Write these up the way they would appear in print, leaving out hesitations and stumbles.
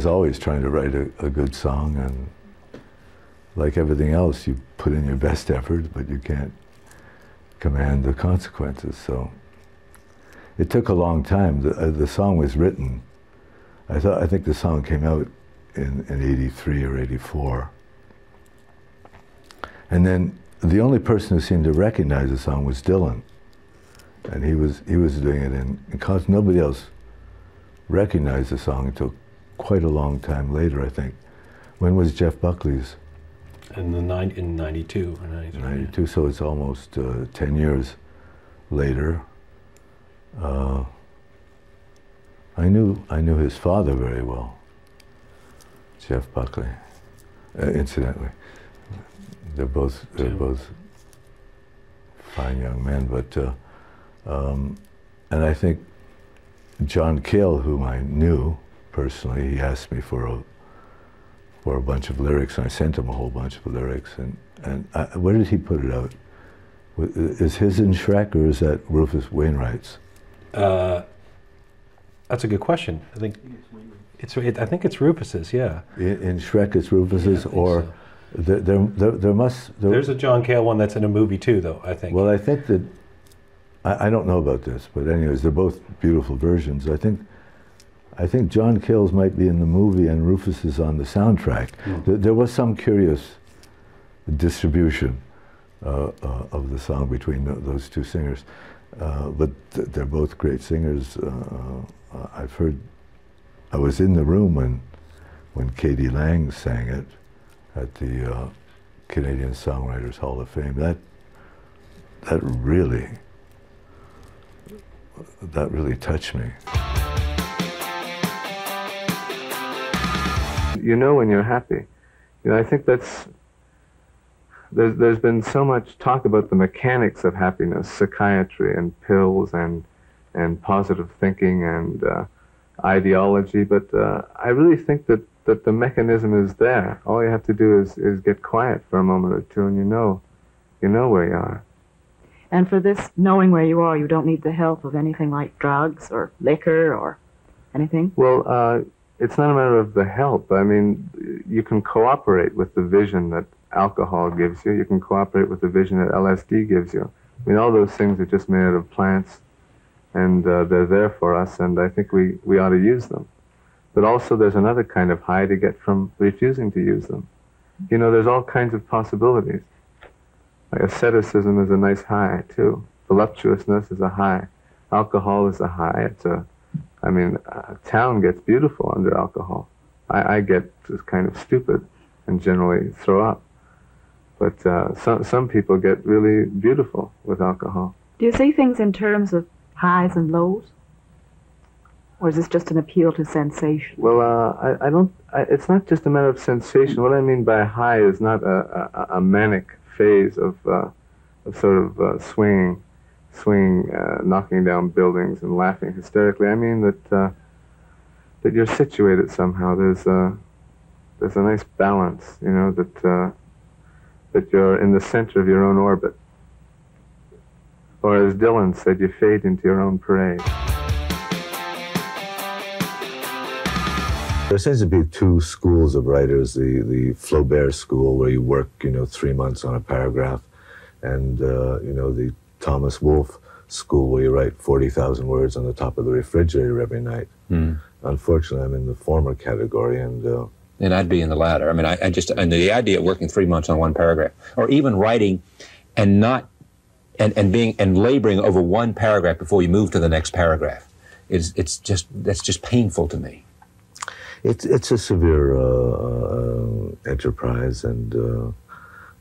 was always trying to write a good song, and like everything else, you put in your best effort, but you can't command the consequences. So it took a long time. The song was written. I think the song came out in 83 or 84. And then the only person who seemed to recognize the song was Dylan, and he was doing it in concert. Nobody else recognized the song until quite a long time later, I think. When was Jeff Buckley's? In 92 or 93. 92, yeah. So it's almost 10 years later. I knew his father very well, Jeff Buckley. Incidentally, they're both fine young men, but and I think John Cale, whom I knew personally, he asked me for a bunch of lyrics, and I sent him a whole bunch of lyrics. And where did he put it out? Is his in Shrek, or is that Rufus Wainwright's? That's a good question. I think it's Rufus's. Yeah. In Shrek, it's Rufus's, yeah, or so. There's a John Cale one that's in a movie too, though, I think. Well, I think that. I don't know about this, but anyways, they're both beautiful versions. I think John Cale's might be in the movie and Rufus is on the soundtrack. Mm. There was some curious distribution of the song between those two singers, but they're both great singers. I've heard. I was in the room when k.d. Lang sang it at the Canadian Songwriters Hall of Fame. That really touched me. You know when you're happy. You know, I think that's, there's been so much talk about the mechanics of happiness, psychiatry and pills and positive thinking and ideology, but I really think that the mechanism is there. All you have to do is get quiet for a moment or two, and you know where you are. And for this knowing where you are, you don't need the help of anything like drugs or liquor or anything? Well, it's not a matter of the help. I mean, you can cooperate with the vision that alcohol gives you. You can cooperate with the vision that LSD gives you. I mean, all those things are just made out of plants, and they're there for us, and I think we ought to use them. But also there's another kind of high to get from refusing to use them. You know, there's all kinds of possibilities. Like asceticism is a nice high, too. Voluptuousness is a high. Alcohol is a high. I mean, town gets beautiful under alcohol. I get just kind of stupid and generally throw up. But some people get really beautiful with alcohol. Do you see things in terms of highs and lows? Or is this just an appeal to sensation? Well, it's not just a matter of sensation. What I mean by high is not a manic phase of sort of swinging, knocking down buildings and laughing hysterically. I mean that you're situated somehow. There's a nice balance, you know, that you're in the center of your own orbit. Or as Dylan said, you fade into your own parade. There seems to be two schools of writers, the Flaubert school, where you work, 3 months on a paragraph, and, the Thomas Wolfe school, where you write 40,000 words on the top of the refrigerator every night. Mm. Unfortunately, I'm in the former category, and I'd be in the latter. I mean, I the idea of working 3 months on one paragraph, or even writing and laboring over one paragraph before you move to the next paragraph, that's just painful to me. It's a severe enterprise,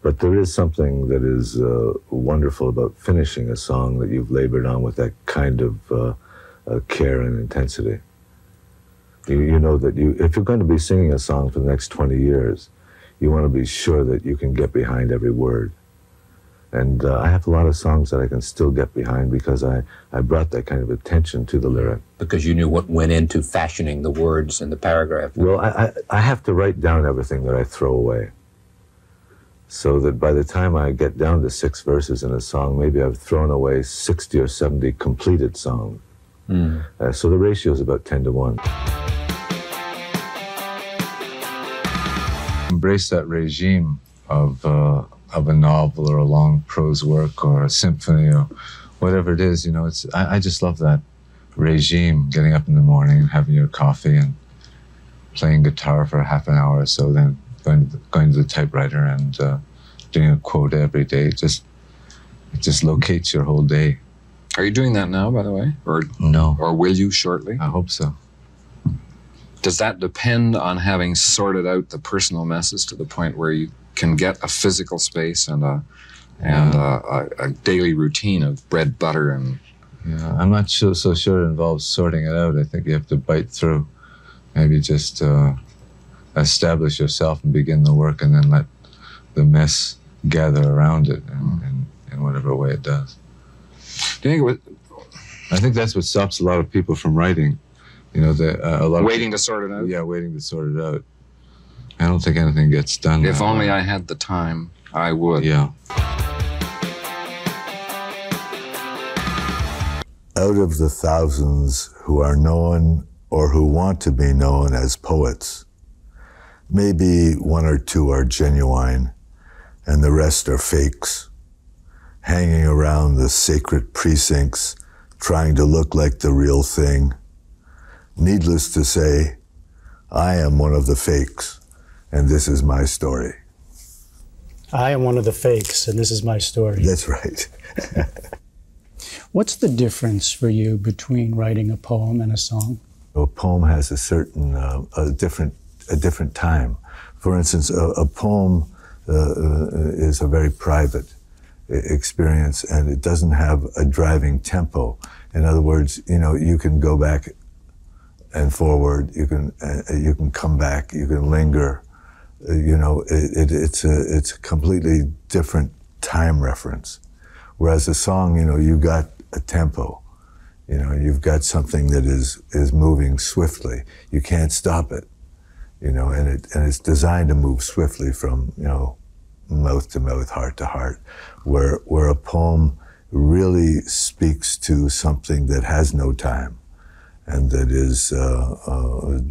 but there is something that is wonderful about finishing a song that you've labored on with that kind of care and intensity. You know that if you're going to be singing a song for the next 20 years, you want to be sure that you can get behind every word. And I have a lot of songs that I can still get behind because I brought that kind of attention to the lyric. Because you knew what went into fashioning the words and the paragraph. Well, I have to write down everything that I throw away. So that by the time I get down to 6 verses in a song, maybe I've thrown away 60 or 70 completed songs. Mm. So the ratio is about 10 to 1. embrace that regime of a novel or a long prose work or a symphony or whatever it is, you know, it's, I just love that regime, getting up in the morning and having your coffee and playing guitar for half an hour or so, then going to the typewriter and doing a quote every day. It just locates your whole day. Are you doing that now, by the way? Or no. Or will you shortly? I hope so. Does that depend on having sorted out the personal messes to the point where you can get a physical space and a daily routine of bread, butter, and... Yeah, I'm not so sure it involves sorting it out. I think you have to bite through. Maybe just establish yourself and begin the work, and then let the mess gather around it in whatever way it does. Do you think I think that's what stops a lot of people from writing. You know, a lot waiting to sort it out. Yeah, waiting to sort it out. I don't think anything gets done. If only I had the time, I would. Yeah. Out of the thousands who are known or who want to be known as poets, maybe one or two are genuine and the rest are fakes, hanging around the sacred precincts, trying to look like the real thing. Needless to say, I am one of the fakes, and this is my story. I am one of the fakes, and this is my story. That's right. What's the difference for you between writing a poem and a song? A poem has a certain, a different time. For instance, a poem is a very private experience, and it doesn't have a driving tempo. In other words, you know, you can go back and forward, you can come back, you can linger. You know, it's a completely different time reference. Whereas a song, you know, you got a tempo. You know, you've got something that is moving swiftly. You can't stop it. You know, and it's designed to move swiftly from, you know, mouth to mouth, heart to heart, where a poem really speaks to something that has no time, and that is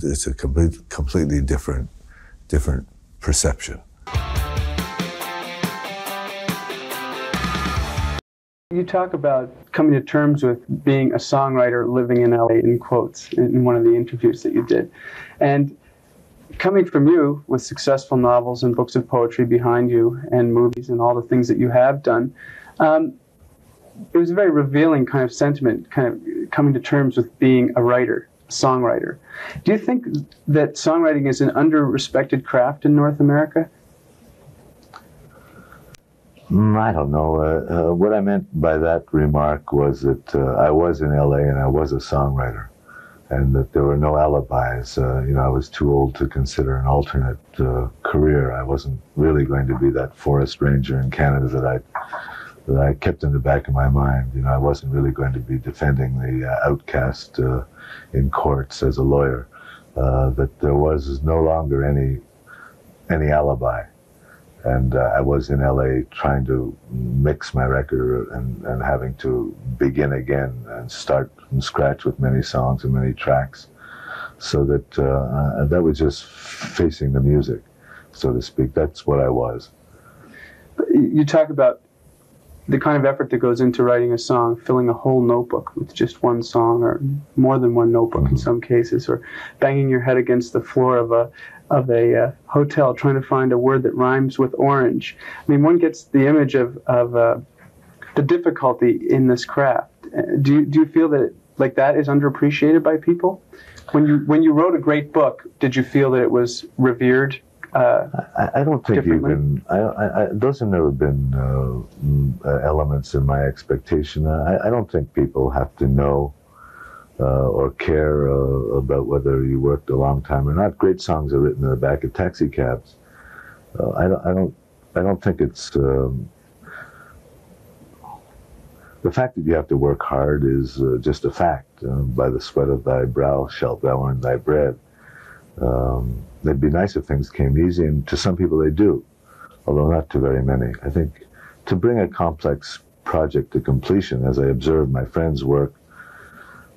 it's a completely different perception. You talk about coming to terms with being a songwriter living in LA, in quotes, in one of the interviews that you did. And coming from you, with successful novels and books of poetry behind you, and movies and all the things that you have done, it was a very revealing kind of sentiment, kind of coming to terms with being a writer, a songwriter. Do you think that songwriting is an under-respected craft in North America? I don't know. What I meant by that remark was that I was in LA and I was a songwriter, and that there were no alibis. You know, I was too old to consider an alternate career. I wasn't really going to be that forest ranger in Canada that I kept in the back of my mind. You know, I wasn't really going to be defending the outcast in courts as a lawyer. That there was no longer any alibi. And I was in LA trying to mix my record and having to begin again and start from scratch with many songs and many tracks. So that that was just facing the music, so to speak. That's what I was. You talk about the kind of effort that goes into writing a song, filling a whole notebook with just one song, or more than one notebook in some cases, or banging your head against the floor of a hotel trying to find a word that rhymes with orange. I mean, one gets the image of the difficulty in this craft. Do you feel that like that is underappreciated by people? When you wrote a great book, did you feel that it was revered? I don't think even those have never been elements in my expectation. I don't think people have to know or care about whether you worked a long time or not. Great songs are written in the back of taxi cabs. I don't think it's the fact that you have to work hard is just a fact. By the sweat of thy brow shalt thou earn thy bread. It'd be nice if things came easy, and to some people they do, although not to very many. I think to bring a complex project to completion, as I observe my friends work,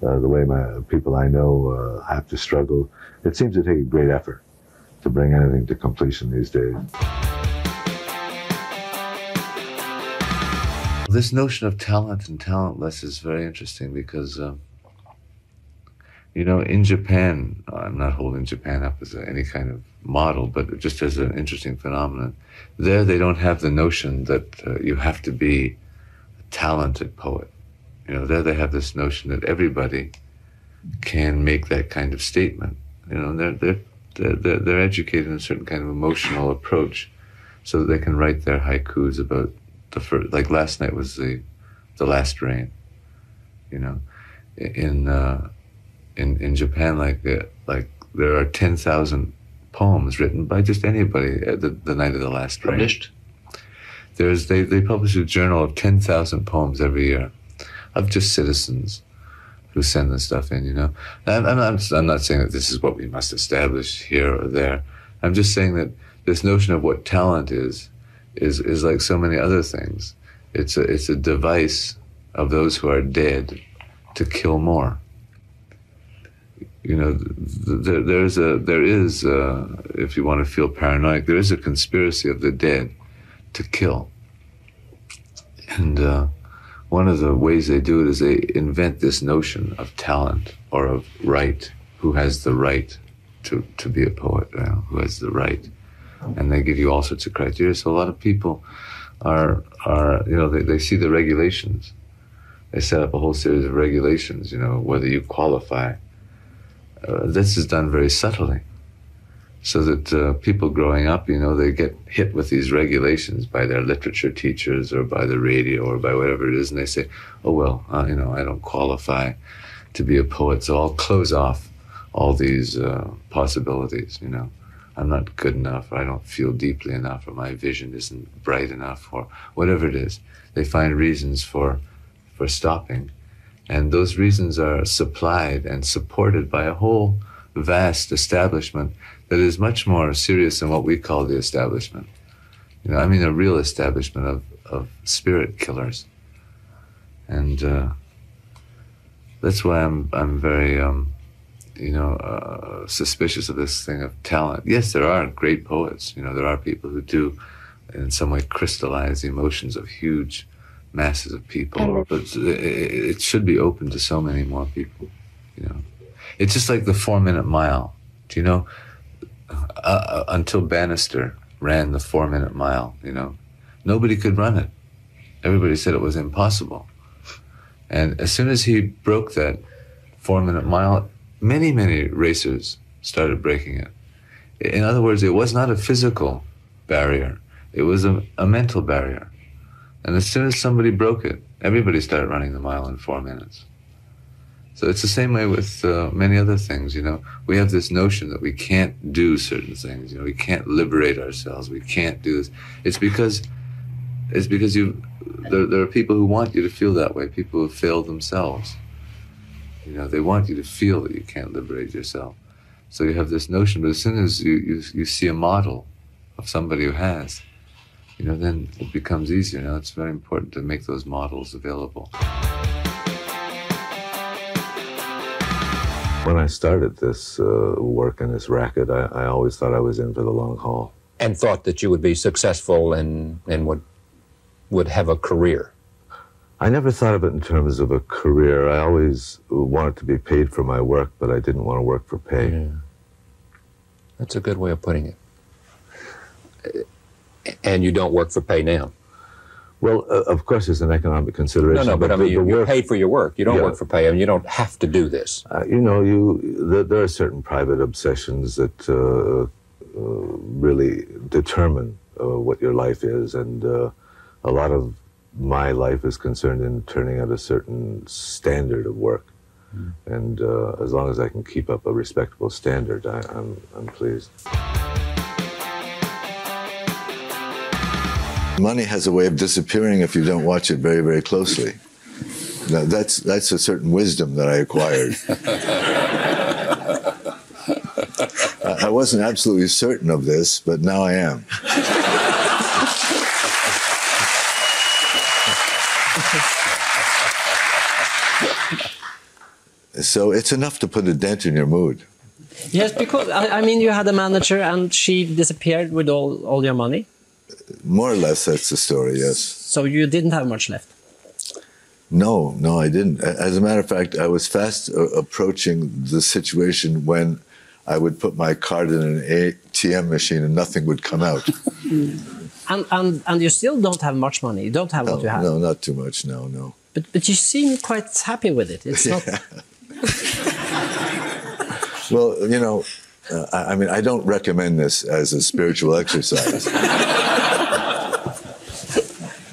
the way people I know have to struggle, it seems to take a great effort. to bring anything to completion these days. This notion of talent and talentless is very interesting because, you know, in Japan, I'm not holding Japan up as any kind of model, but just as an interesting phenomenon. There, they don't have the notion that you have to be a talented poet. You know, there they have this notion that everybody can make that kind of statement. You know, they're educated in a certain kind of emotional approach so that they can write their haikus about the first, like last night was the last rain, you know. In Japan, like there are 10,000 poems written by just anybody at the night of the last rain. Published? They publish a journal of 10,000 poems every year of just citizens who send this stuff in, you know. I'm not saying that this is what we must establish here or there. I'm just saying that this notion of what talent is like so many other things. It's a device of those who are dead to kill more. You know, there is, if you want to feel paranoid, there is a conspiracy of the dead to kill. And one of the ways they do it is they invent this notion of talent or of right, who has the right to be a poet, you know, who has the right. And they give you all sorts of criteria. So a lot of people are you know, they see the regulations. They set up a whole series of regulations, you know, whether you qualify. This is done very subtly so that people growing up, you know, they get hit with these regulations by their literature teachers or by the radio or by whatever it is, and they say, oh, well, you know, I don't qualify to be a poet, so I'll close off all these possibilities, you know. I'm not good enough, or I don't feel deeply enough, or my vision isn't bright enough, or whatever it is. They find reasons for stopping. And those reasons are supplied and supported by a whole vast establishment that is much more serious than what we call the establishment. You know, I mean a real establishment of spirit killers. And that's why I'm very, you know, suspicious of this thing of talent. Yes, there are great poets. You know, there are people who do in some way crystallize the emotions of huge masses of people, but it should be open to so many more people, you know. It's just like the 4-minute mile. Do you know, until Bannister ran the 4-minute mile, you know, nobody could run it. Everybody said it was impossible. And as soon as he broke that 4-minute mile, many, many racers started breaking it. In other words, it was not a physical barrier. It was a mental barrier. And as soon as somebody broke it, everybody started running the mile in 4 minutes. So it's the same way with many other things, you know. We have this notion that we can't do certain things, you know, we can't liberate ourselves, we can't do this. It's because there are people who want you to feel that way, people who have failed themselves. You know, they want you to feel that you can't liberate yourself. So you have this notion, but as soon as you see a model of somebody who has, you know, then it becomes easier. Now, it's very important to make those models available. When I started this work and this racket, I always thought I was in for the long haul. And thought that you would be successful and would have a career. I never thought of it in terms of a career. I always wanted to be paid for my work, but I didn't want to work for pay. Yeah. That's a good way of putting it. And you don't work for pay now? Well, of course, there's an economic consideration. No, but I mean, you're paid for your work. You don't work for pay. I mean, you don't have to do this. You know, there are certain private obsessions that really determine what your life is. And a lot of my life is concerned in turning out a certain standard of work. Mm. And as long as I can keep up a respectable standard, I'm pleased. Money has a way of disappearing if you don't watch it very, very closely. Now, that's a certain wisdom that I acquired. I wasn't absolutely certain of this, but now I am. So it's enough to put a dent in your mood. Yes, because I mean, you had a manager and she disappeared with all your money. More or less, that's the story, yes. So you didn't have much left? No, no, I didn't. As a matter of fact, I was fast approaching the situation when I would put my card in an ATM machine and nothing would come out. And you still don't have much money? You don't have what you have? No, not too much, no, no. But you seem quite happy with it. It's not... Well, you know, I mean, I don't recommend this as a spiritual exercise.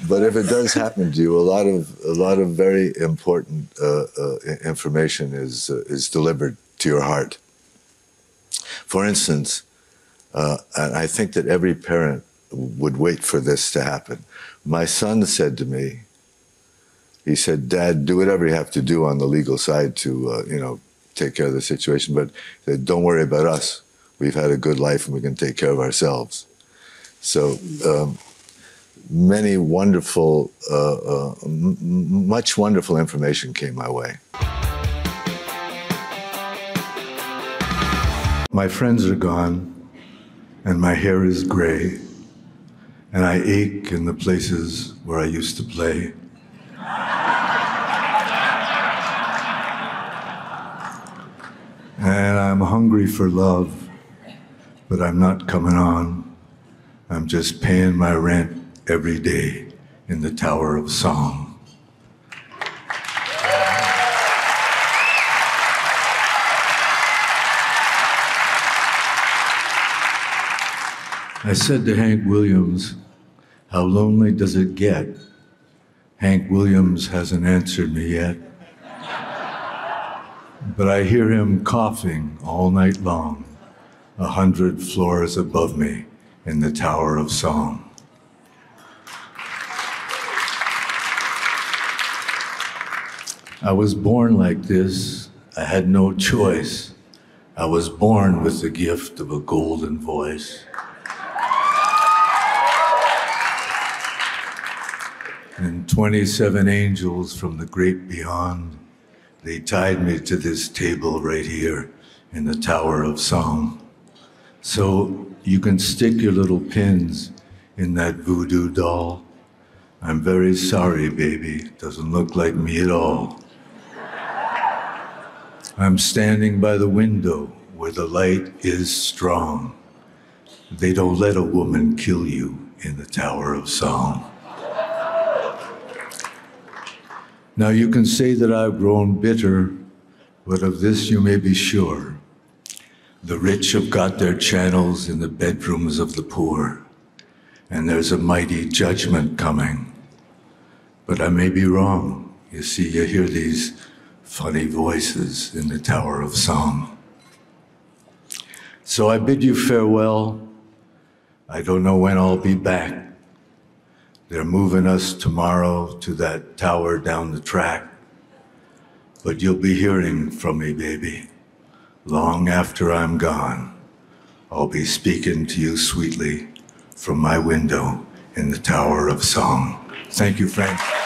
But if it does happen to you, a lot of very important information is delivered to your heart. For instance, and I think that every parent would wait for this to happen. My son said to me, he said, "Dad, do whatever you have to do on the legal side to, you know, take care of the situation. But he said, don't worry about us. We've had a good life and we can take care of ourselves." So. Many wonderful, much wonderful information came my way. My friends are gone, and my hair is gray, and I ache in the places where I used to play. And I'm hungry for love, but I'm not coming on. I'm just paying my rent every day in the Tower of Song. I said to Hank Williams, "How lonely does it get?" Hank Williams hasn't answered me yet. But I hear him coughing all night long, 100 floors above me in the Tower of Song. I was born like this. I had no choice. I was born with the gift of a golden voice. And 27 angels from the great beyond, they tied me to this table right here in the Tower of Song. So you can stick your little pins in that voodoo doll. I'm very sorry, baby. Doesn't look like me at all. I'm standing by the window where the light is strong. They don't let a woman kill you in the Tower of Song. Now you can say that I've grown bitter, but of this you may be sure. The rich have got their channels in the bedrooms of the poor, and there's a mighty judgment coming. But I may be wrong. You see, you hear these funny voices in the Tower of Song. So I bid you farewell. I don't know when I'll be back. They're moving us tomorrow to that tower down the track. But you'll be hearing from me, baby. Long after I'm gone, I'll be speaking to you sweetly from my window in the Tower of Song. Thank you, Frank.